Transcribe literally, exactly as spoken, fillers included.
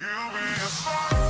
You be a star.